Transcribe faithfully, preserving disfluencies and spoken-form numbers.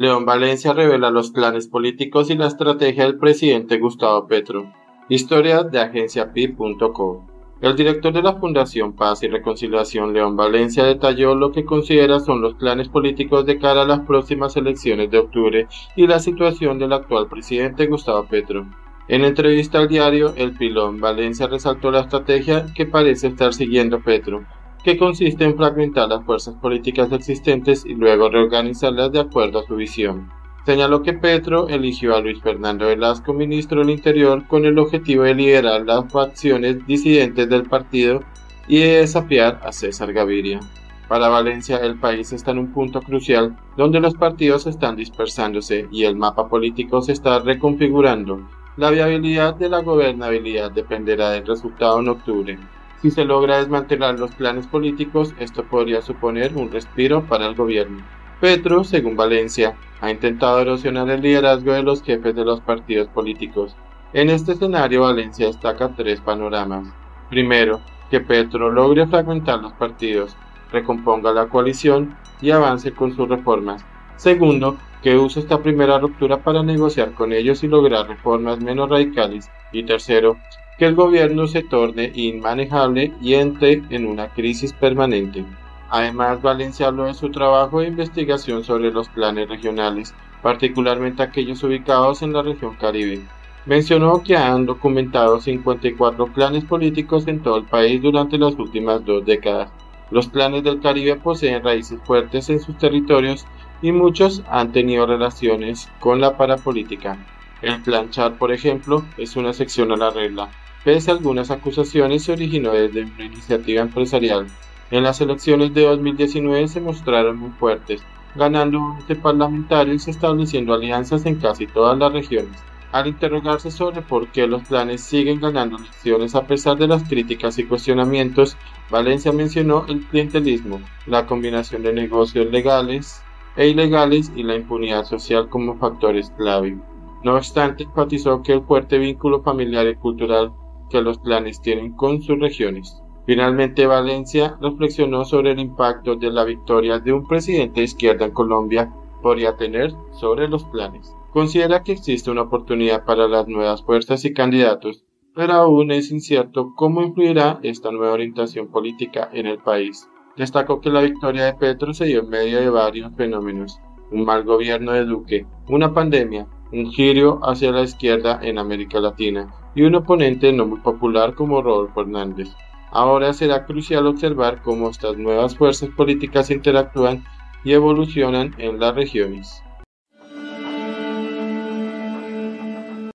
León Valencia revela los planes políticos y la estrategia del presidente Gustavo Petro. Historia de agencia pi punto co. El director de la Fundación Paz y Reconciliación, León Valencia, detalló lo que considera son los planes políticos de cara a las próximas elecciones de octubre y la situación del actual presidente Gustavo Petro. En entrevista al diario El Pilón, Valencia resaltó la estrategia que parece estar siguiendo Petro, que consiste en fragmentar las fuerzas políticas existentes y luego reorganizarlas de acuerdo a su visión. Señaló que Petro eligió a Luis Fernando Velasco, ministro del Interior, con el objetivo de liderar las facciones disidentes del partido y de desafiar a César Gaviria. Para Valencia, el país está en un punto crucial donde los partidos están dispersándose y el mapa político se está reconfigurando. La viabilidad de la gobernabilidad dependerá del resultado en octubre. Si se logra desmantelar los planes políticos, esto podría suponer un respiro para el gobierno. Petro, según Valencia, ha intentado erosionar el liderazgo de los jefes de los partidos políticos. En este escenario, Valencia destaca tres panoramas. Primero, que Petro logre fragmentar los partidos, recomponga la coalición y avance con sus reformas. Segundo, que use esta primera ruptura para negociar con ellos y lograr reformas menos radicales. Y tercero, que el gobierno se torne inmanejable y entre en una crisis permanente. Además, Valencia habló de su trabajo de investigación sobre los planes regionales, particularmente aquellos ubicados en la región Caribe. Mencionó que han documentado cincuenta y cuatro planes políticos en todo el país durante las últimas dos décadas. Los planes del Caribe poseen raíces fuertes en sus territorios y muchos han tenido relaciones con la parapolítica. El Plan Char, por ejemplo, es una excepción a la regla. Pese a algunas acusaciones, se originó desde una iniciativa empresarial. En las elecciones de dos mil diecinueve se mostraron muy fuertes, ganando once parlamentarios y estableciendo alianzas en casi todas las regiones. Al interrogarse sobre por qué los planes siguen ganando elecciones a pesar de las críticas y cuestionamientos, Valencia mencionó el clientelismo, la combinación de negocios legales e ilegales y la impunidad social como factores clave. No obstante, enfatizó que el fuerte vínculo familiar y cultural que los planes tienen con sus regiones. Finalmente, Valencia reflexionó sobre el impacto de la victoria de un presidente de izquierda en Colombia podría tener sobre los planes. Considera que existe una oportunidad para las nuevas fuerzas y candidatos, pero aún es incierto cómo influirá esta nueva orientación política en el país. Destacó que la victoria de Petro se dio en medio de varios fenómenos: un mal gobierno de Duque, una pandemia, un giro hacia la izquierda en América Latina y un oponente no muy popular como Rodolfo Hernández. Ahora será crucial observar cómo estas nuevas fuerzas políticas interactúan y evolucionan en las regiones.